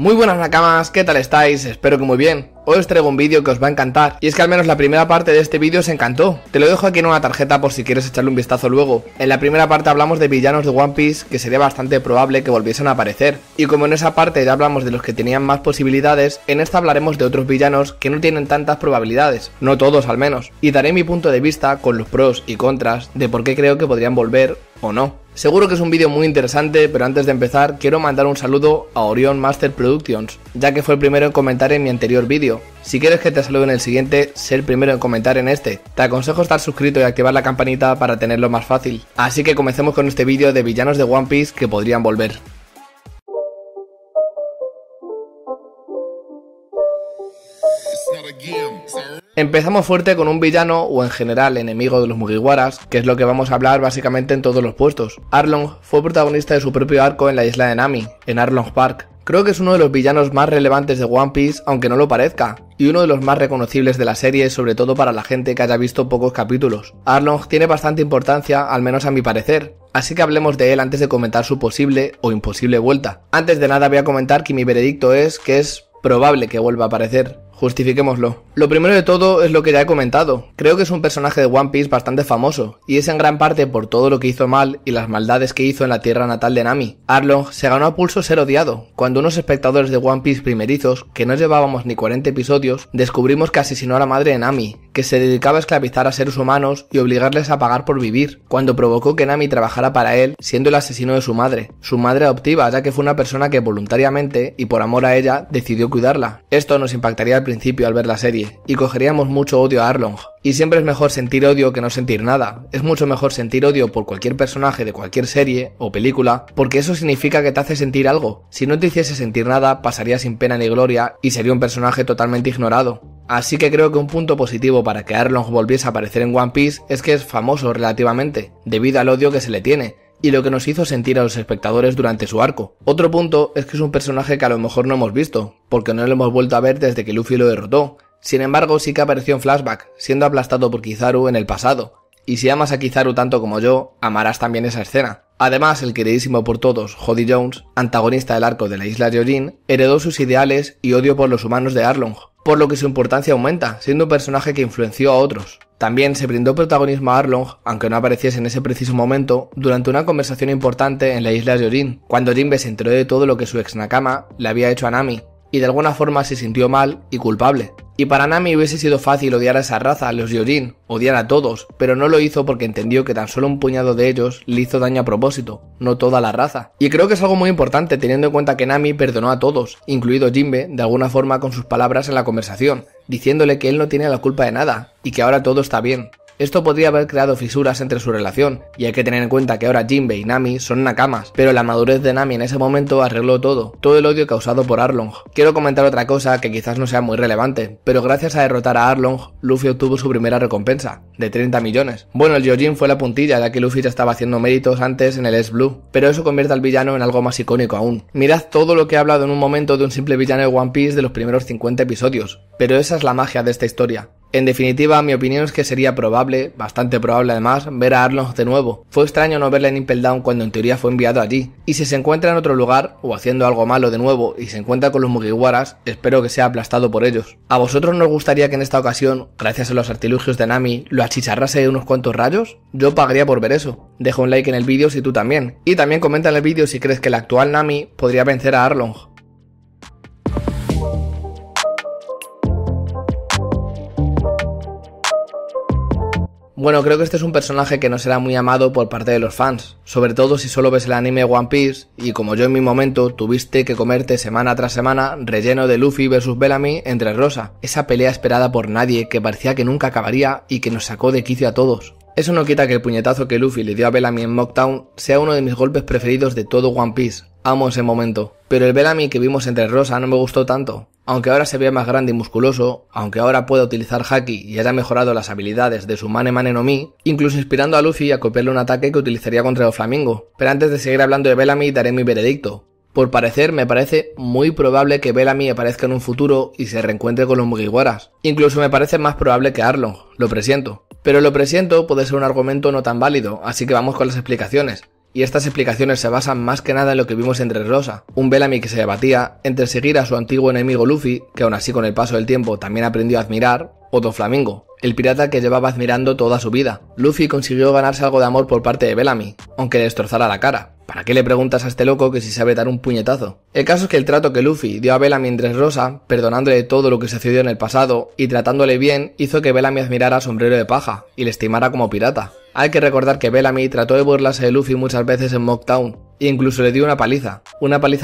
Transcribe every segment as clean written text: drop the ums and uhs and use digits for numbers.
Muy buenas nakamas, ¿qué tal estáis? Espero que muy bien. Hoy os traigo un vídeo que os va a encantar, y es que al menos la primera parte de este vídeo os encantó. Te lo dejo aquí en una tarjeta por si quieres echarle un vistazo luego. En la primera parte hablamos de villanos de One Piece que sería bastante probable que volviesen a aparecer, y como en esa parte ya hablamos de los que tenían más posibilidades, en esta hablaremos de otros villanos que no tienen tantas probabilidades, no todos al menos, y daré mi punto de vista con los pros y contras de por qué creo que podrían volver o no. Seguro que es un vídeo muy interesante, pero antes de empezar quiero mandar un saludo a Orion Master Productions, ya que fue el primero en comentar en mi anterior vídeo. Si quieres que te salude en el siguiente, sé el primero en comentar en este. Te aconsejo estar suscrito y activar la campanita para tenerlo más fácil. Así que comencemos con este vídeo de villanos de One Piece que podrían volver. Empezamos fuerte con un villano, o en general enemigo de los Mugiwaras, que es lo que vamos a hablar básicamente en todos los puestos. Arlong fue protagonista de su propio arco en la isla de Nami, en Arlong Park. Creo que es uno de los villanos más relevantes de One Piece, aunque no lo parezca, y uno de los más reconocibles de la serie, sobre todo para la gente que haya visto pocos capítulos. Arlong tiene bastante importancia, al menos a mi parecer, así que hablemos de él antes de comentar su posible o imposible vuelta. Antes de nada voy a comentar que mi veredicto es que es probable que vuelva a aparecer. Justifiquémoslo. Lo primero de todo es lo que ya he comentado. Creo que es un personaje de One Piece bastante famoso, y es en gran parte por todo lo que hizo mal y las maldades que hizo en la tierra natal de Nami. Arlong se ganó a pulso ser odiado, cuando unos espectadores de One Piece primerizos, que no llevábamos ni 40 episodios, descubrimos que asesinó a la madre de Nami, que se dedicaba a esclavizar a seres humanos y obligarles a pagar por vivir, cuando provocó que Nami trabajara para él, siendo el asesino de su madre adoptiva, ya que fue una persona que voluntariamente, y por amor a ella, decidió cuidarla. Esto nos impactaría al principio al ver la serie, y cogeríamos mucho odio a Arlong. Y siempre es mejor sentir odio que no sentir nada. Es mucho mejor sentir odio por cualquier personaje de cualquier serie o película, porque eso significa que te hace sentir algo. Si no te hiciese sentir nada, pasaría sin pena ni gloria y sería un personaje totalmente ignorado. Así que creo que un punto positivo para que Arlong volviese a aparecer en One Piece es que es famoso relativamente, debido al odio que se le tiene, y lo que nos hizo sentir a los espectadores durante su arco. Otro punto es que es un personaje que a lo mejor no hemos visto, porque no lo hemos vuelto a ver desde que Luffy lo derrotó. Sin embargo, sí que apareció en flashback, siendo aplastado por Kizaru en el pasado. Y si amas a Kizaru tanto como yo, amarás también esa escena. Además, el queridísimo por todos, Hody Jones, antagonista del arco de la isla de Orin, heredó sus ideales y odio por los humanos de Arlong, por lo que su importancia aumenta, siendo un personaje que influenció a otros. También se brindó protagonismo a Arlong, aunque no apareciese en ese preciso momento, durante una conversación importante en la isla de Orin, cuando Jinbe se enteró de todo lo que su ex nakama le había hecho a Nami, y de alguna forma se sintió mal y culpable. Y para Nami hubiese sido fácil odiar a esa raza, a los Yojin, odiar a todos, pero no lo hizo porque entendió que tan solo un puñado de ellos le hizo daño a propósito, no toda la raza. Y creo que es algo muy importante teniendo en cuenta que Nami perdonó a todos, incluido Jinbe, de alguna forma con sus palabras en la conversación, diciéndole que él no tiene la culpa de nada, y que ahora todo está bien. Esto podría haber creado fisuras entre su relación, y hay que tener en cuenta que ahora Jinbe y Nami son nakamas, pero la madurez de Nami en ese momento arregló todo el odio causado por Arlong. Quiero comentar otra cosa que quizás no sea muy relevante, pero gracias a derrotar a Arlong, Luffy obtuvo su primera recompensa, de 30 millones. Bueno, el Yojin fue la puntilla, ya que Luffy ya estaba haciendo méritos antes en el S Blue, pero eso convierte al villano en algo más icónico aún. Mirad todo lo que he hablado en un momento de un simple villano de One Piece de los primeros 50 episodios, pero esa es la magia de esta historia. En definitiva, mi opinión es que sería probable, bastante probable además, ver a Arlong de nuevo. Fue extraño no verle en Impel Down cuando en teoría fue enviado allí. Y si se encuentra en otro lugar, o haciendo algo malo de nuevo, y se encuentra con los Mugiwaras, espero que sea aplastado por ellos. ¿A vosotros nos gustaría que en esta ocasión, gracias a los artilugios de Nami, lo achicharrase de unos cuantos rayos? Yo pagaría por ver eso. Deja un like en el vídeo si tú también. Y también comenta en el vídeo si crees que la actual Nami podría vencer a Arlong. Bueno, creo que este es un personaje que no será muy amado por parte de los fans, sobre todo si solo ves el anime One Piece y como yo en mi momento tuviste que comerte semana tras semana relleno de Luffy vs Bellamy en Dressrosa, esa pelea esperada por nadie que parecía que nunca acabaría y que nos sacó de quicio a todos. Eso no quita que el puñetazo que Luffy le dio a Bellamy en Mocktown sea uno de mis golpes preferidos de todo One Piece, amo ese momento. Pero el Bellamy que vimos en Dressrosa no me gustó tanto, aunque ahora se ve más grande y musculoso, aunque ahora pueda utilizar Haki y haya mejorado las habilidades de su Mane no Mi, incluso inspirando a Luffy a copiarle un ataque que utilizaría contra Doflamingo. Pero antes de seguir hablando de Bellamy daré mi veredicto. Por parecer, me parece muy probable que Bellamy aparezca en un futuro y se reencuentre con los Mugiwaras. Incluso me parece más probable que Arlong, lo presiento. Pero lo presiento puede ser un argumento no tan válido, así que vamos con las explicaciones. y estas explicaciones se basan más que nada en lo que vimos en Dressrosa, un Bellamy que se debatía entre seguir a su antiguo enemigo Luffy, que aún así con el paso del tiempo también aprendió a admirar, o Doflamingo, el pirata que llevaba admirando toda su vida. Luffy consiguió ganarse algo de amor por parte de Bellamy, aunque le destrozara la cara. ¿Para qué le preguntas a este loco que si sabe dar un puñetazo? El caso es que el trato que Luffy dio a Bellamy en Dressrosa, perdonándole todo lo que sucedió en el pasado y tratándole bien, hizo que Bellamy admirara a Sombrero de Paja y le estimara como pirata. Hay que recordar que Bellamy trató de burlarse de Luffy muchas veces en Mocktown e incluso le dio una paliza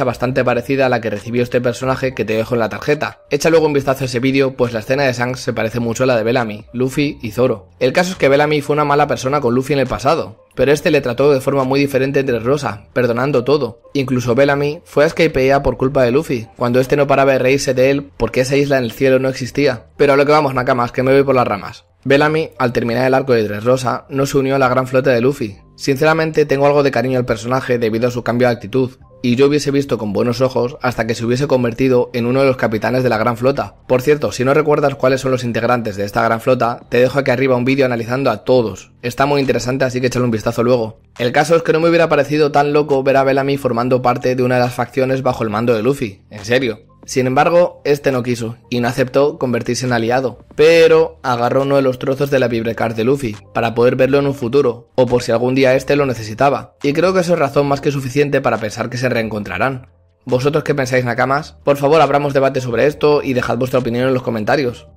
bastante parecida a la que recibió este personaje que te dejo en la tarjeta. Echa luego un vistazo a ese vídeo, pues la escena de Shanks se parece mucho a la de Bellamy, Luffy y Zoro. El caso es que Bellamy fue una mala persona con Luffy en el pasado, pero este le trató de forma muy diferente en Dressrosa, perdonando todo. Incluso Bellamy fue a Skypeea por culpa de Luffy, cuando este no paraba de reírse de él porque esa isla en el cielo no existía. Pero a lo que vamos, nakamas, que me voy por las ramas. Bellamy, al terminar el arco de Dressrosa, no se unió a la gran flota de Luffy. Sinceramente tengo algo de cariño al personaje debido a su cambio de actitud, y yo hubiese visto con buenos ojos hasta que se hubiese convertido en uno de los capitanes de la gran flota. Por cierto, si no recuerdas cuáles son los integrantes de esta gran flota, te dejo aquí arriba un vídeo analizando a todos. Está muy interesante, así que échale un vistazo luego. El caso es que no me hubiera parecido tan loco ver a Bellamy formando parte de una de las facciones bajo el mando de Luffy, en serio. Sin embargo, este no quiso, y no aceptó convertirse en aliado, pero agarró uno de los trozos de la vibrecard de Luffy, para poder verlo en un futuro, o por si algún día este lo necesitaba, y creo que eso es razón más que suficiente para pensar que se reencontrarán. ¿Vosotros qué pensáis, nakamas? Por favor, abramos debate sobre esto y dejad vuestra opinión en los comentarios.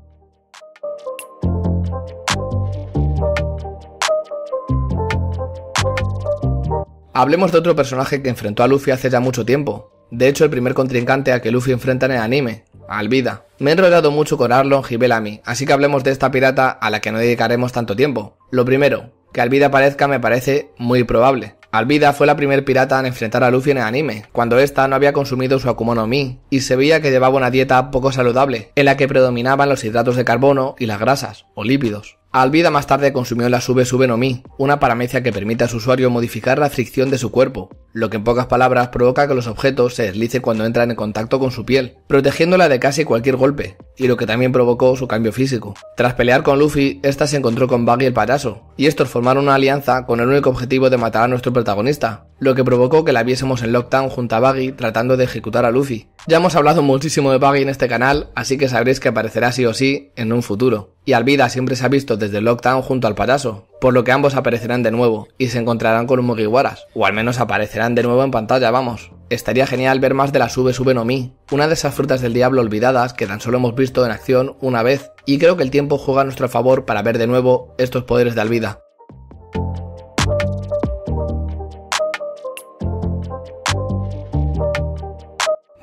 Hablemos de otro personaje que enfrentó a Luffy hace ya mucho tiempo. De hecho, el primer contrincante a que Luffy enfrenta en el anime, Alvida. Me he enrollado mucho con Arlong y Bellamy, así que hablemos de esta pirata a la que no dedicaremos tanto tiempo. Lo primero, que Alvida aparezca me parece muy probable. Alvida fue la primer pirata en enfrentar a Luffy en el anime, cuando ésta no había consumido su Akuma no Mi, y se veía que llevaba una dieta poco saludable, en la que predominaban los hidratos de carbono y las grasas, o lípidos. Alvida más tarde consumió la Sube Sube no Mi, una paramecia que permite a su usuario modificar la fricción de su cuerpo, lo que en pocas palabras provoca que los objetos se deslicen cuando entran en contacto con su piel, protegiéndola de casi cualquier golpe, y lo que también provocó su cambio físico. Tras pelear con Luffy, esta se encontró con Buggy el payaso, y estos formaron una alianza con el único objetivo de matar a nuestro protagonista, lo que provocó que la viésemos en Lockdown junto a Buggy tratando de ejecutar a Luffy. Ya hemos hablado muchísimo de Buggy en este canal, así que sabréis que aparecerá sí o sí en un futuro. Y Alvida siempre se ha visto desde Lockdown junto al payaso, por lo que ambos aparecerán de nuevo y se encontrarán con un Mugiwaras, o al menos aparecerán de nuevo en pantalla, vamos. Estaría genial ver más de la Sube Sube no Mi, una de esas frutas del diablo olvidadas que tan solo hemos visto en acción una vez, y creo que el tiempo juega a nuestro favor para ver de nuevo estos poderes de Alvida.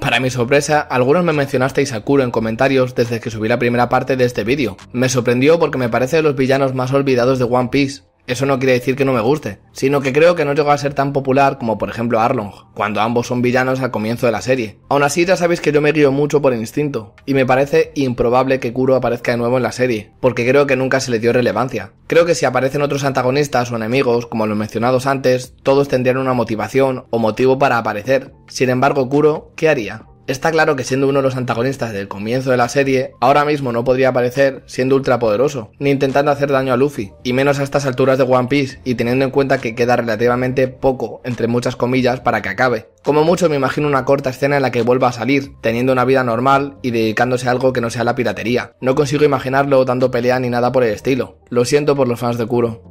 Para mi sorpresa, algunos me mencionasteis a Kuro en comentarios desde que subí la primera parte de este vídeo. Me sorprendió porque me parece de los villanos más olvidados de One Piece. Eso no quiere decir que no me guste, sino que creo que no llegó a ser tan popular como por ejemplo Arlong, cuando ambos son villanos al comienzo de la serie. Aún así ya sabéis que yo me guío mucho por instinto, y me parece improbable que Kuro aparezca de nuevo en la serie, porque creo que nunca se le dio relevancia. Creo que si aparecen otros antagonistas o enemigos, como los mencionados antes, todos tendrían una motivación o motivo para aparecer. Sin embargo, Kuro, ¿qué haría? Está claro que siendo uno de los antagonistas del comienzo de la serie, ahora mismo no podría aparecer siendo ultrapoderoso, ni intentando hacer daño a Luffy, y menos a estas alturas de One Piece, y teniendo en cuenta que queda relativamente poco, entre muchas comillas, para que acabe. Como mucho me imagino una corta escena en la que vuelva a salir, teniendo una vida normal y dedicándose a algo que no sea la piratería. No consigo imaginarlo dando pelea ni nada por el estilo. Lo siento por los fans de Kuro.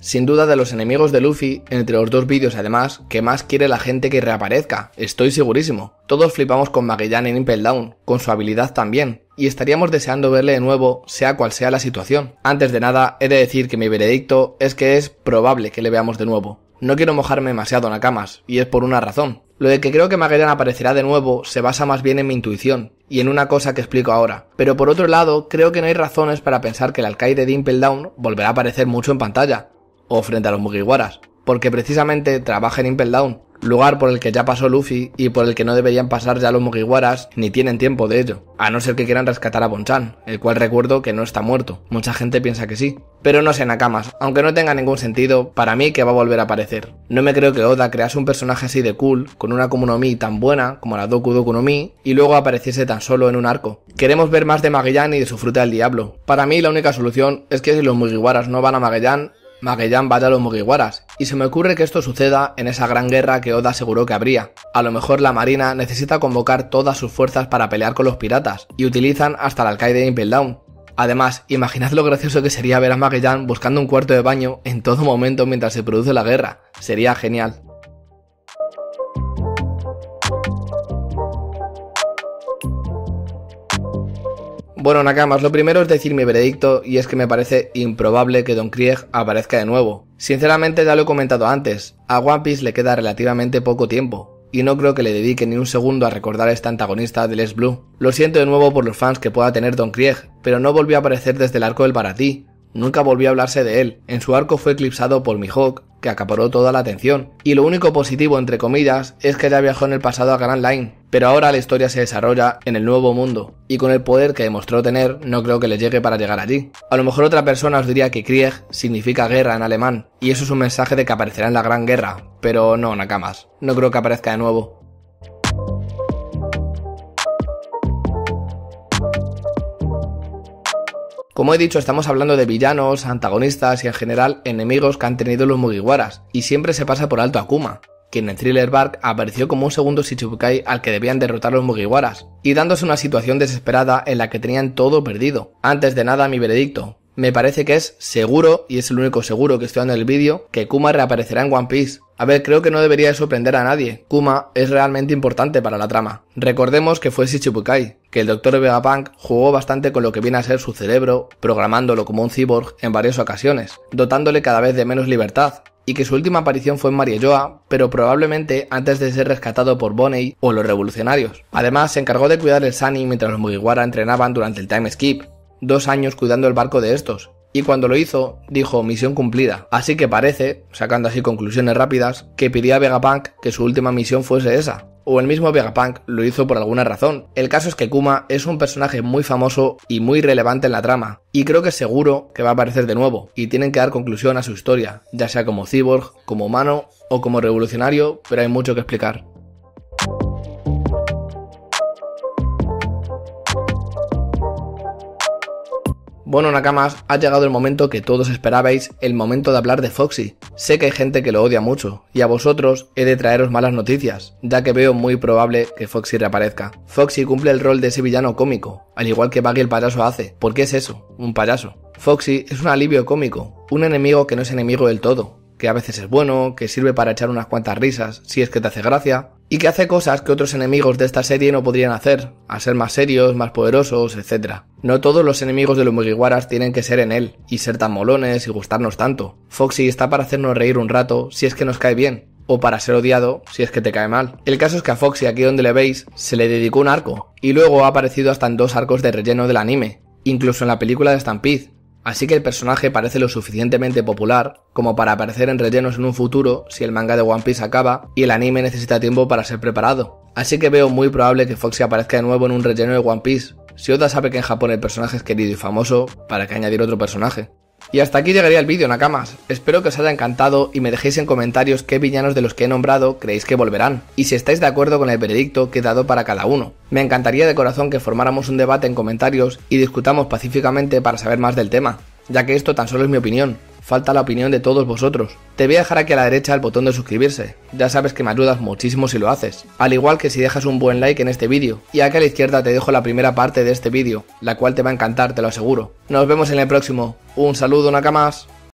Sin duda de los enemigos de Luffy, entre los dos vídeos además, que más quiere la gente que reaparezca, estoy segurísimo. Todos flipamos con Magellan en Impel Down, con su habilidad también, y estaríamos deseando verle de nuevo, sea cual sea la situación. Antes de nada, he de decir que mi veredicto es que es probable que le veamos de nuevo. No quiero mojarme demasiado, nakamas, y es por una razón. Lo de que creo que Magellan aparecerá de nuevo se basa más bien en mi intuición, y en una cosa que explico ahora. Pero por otro lado, creo que no hay razones para pensar que el alcaide de Impel Down volverá a aparecer mucho en pantalla o frente a los Mugiwaras, porque precisamente trabaja en Impel Down, lugar por el que ya pasó Luffy y por el que no deberían pasar ya los Mugiwaras, ni tienen tiempo de ello, a no ser que quieran rescatar a Bonchan, el cual recuerdo que no está muerto, mucha gente piensa que sí. Pero no sé, nakamas, aunque no tenga ningún sentido, para mí que va a volver a aparecer. No me creo que Oda crease un personaje así de cool, con una Akuma no Mi tan buena como la Doku Doku no Mi, y luego apareciese tan solo en un arco. Queremos ver más de Magellan y de su fruta del diablo. Para mí la única solución es que si los Mugiwaras no van a Magellan, Magellan vaya a los Mugiwaras, y se me ocurre que esto suceda en esa gran guerra que Oda aseguró que habría. A lo mejor la marina necesita convocar todas sus fuerzas para pelear con los piratas, y utilizan hasta el alcaide de Impel Down. Además, imaginad lo gracioso que sería ver a Magellan buscando un cuarto de baño en todo momento mientras se produce la guerra, sería genial. Bueno, nakamas, lo primero es decir mi veredicto, y es que me parece improbable que Don Krieg aparezca de nuevo. Sinceramente ya lo he comentado antes, a One Piece le queda relativamente poco tiempo, y no creo que le dedique ni un segundo a recordar a este antagonista de Les Blue. Lo siento de nuevo por los fans que pueda tener Don Krieg, pero no volvió a aparecer desde el arco del Baratí. Nunca volvió a hablarse de él, en su arco fue eclipsado por Mihawk, que acaparó toda la atención, y lo único positivo entre comillas es que ya viajó en el pasado a Grand Line, pero ahora la historia se desarrolla en el nuevo mundo, y con el poder que demostró tener no creo que le llegue para llegar allí. A lo mejor otra persona os diría que Krieg significa guerra en alemán, y eso es un mensaje de que aparecerá en la Gran Guerra, pero no, nakamas, no creo que aparezca de nuevo. Como he dicho, estamos hablando de villanos, antagonistas y en general enemigos que han tenido los Mugiwaras, y siempre se pasa por alto a Kuma, quien en Thriller Bark apareció como un segundo Shichibukai al que debían derrotar los Mugiwaras, y dándose una situación desesperada en la que tenían todo perdido. Antes de nada, mi veredicto. Me parece que es seguro, y es el único seguro que estoy dando en el vídeo, que Kuma reaparecerá en One Piece. A ver, creo que no debería sorprender a nadie, Kuma es realmente importante para la trama. Recordemos que fue Shichibukai, que el Dr. Vegapunk jugó bastante con lo que viene a ser su cerebro, programándolo como un cyborg en varias ocasiones, dotándole cada vez de menos libertad, y que su última aparición fue en Mariejoa, pero probablemente antes de ser rescatado por Bonney o los revolucionarios. Además, se encargó de cuidar el Sunny mientras los Mugiwara entrenaban durante el time skip, 2 años cuidando el barco de estos. Y cuando lo hizo, dijo misión cumplida. Así que parece, sacando así conclusiones rápidas, que pidió a Vegapunk que su última misión fuese esa. O el mismo Vegapunk lo hizo por alguna razón. El caso es que Kuma es un personaje muy famoso y muy relevante en la trama. Y creo que seguro que va a aparecer de nuevo. Y tienen que dar conclusión a su historia, ya sea como cyborg, como humano o como revolucionario, pero hay mucho que explicar. Bueno, nakamas, ha llegado el momento que todos esperabais, el momento de hablar de Foxy. Sé que hay gente que lo odia mucho, y a vosotros he de traeros malas noticias, ya que veo muy probable que Foxy reaparezca. Foxy cumple el rol de ese villano cómico, al igual que Buggy el payaso hace. ¿Por qué es eso? Un payaso. Foxy es un alivio cómico, un enemigo que no es enemigo del todo, que a veces es bueno, que sirve para echar unas cuantas risas, si es que te hace gracia, y que hace cosas que otros enemigos de esta serie no podrían hacer, al ser más serios, más poderosos, etc. No todos los enemigos de los Mugiwaras tienen que ser en él, y ser tan molones y gustarnos tanto. Foxy está para hacernos reír un rato si es que nos cae bien, o para ser odiado si es que te cae mal. El caso es que a Foxy, aquí donde le veis, se le dedicó un arco, y luego ha aparecido hasta en 2 arcos de relleno del anime, incluso en la película de Stampede. Así que el personaje parece lo suficientemente popular como para aparecer en rellenos en un futuro si el manga de One Piece acaba y el anime necesita tiempo para ser preparado. Así que veo muy probable que Foxy aparezca de nuevo en un relleno de One Piece. Si Oda sabe que en Japón el personaje es querido y famoso, ¿para qué añadir otro personaje? Y hasta aquí llegaría el vídeo, nakamas. Espero que os haya encantado y me dejéis en comentarios qué villanos de los que he nombrado creéis que volverán, y si estáis de acuerdo con el veredicto que he dado para cada uno. Me encantaría de corazón que formáramos un debate en comentarios y discutamos pacíficamente para saber más del tema, ya que esto tan solo es mi opinión, falta la opinión de todos vosotros. Te voy a dejar aquí a la derecha el botón de suscribirse, ya sabes que me ayudas muchísimo si lo haces, al igual que si dejas un buen like en este vídeo, y aquí a la izquierda te dejo la primera parte de este vídeo, la cual te va a encantar, te lo aseguro. Nos vemos en el próximo, un saludo, nakamas.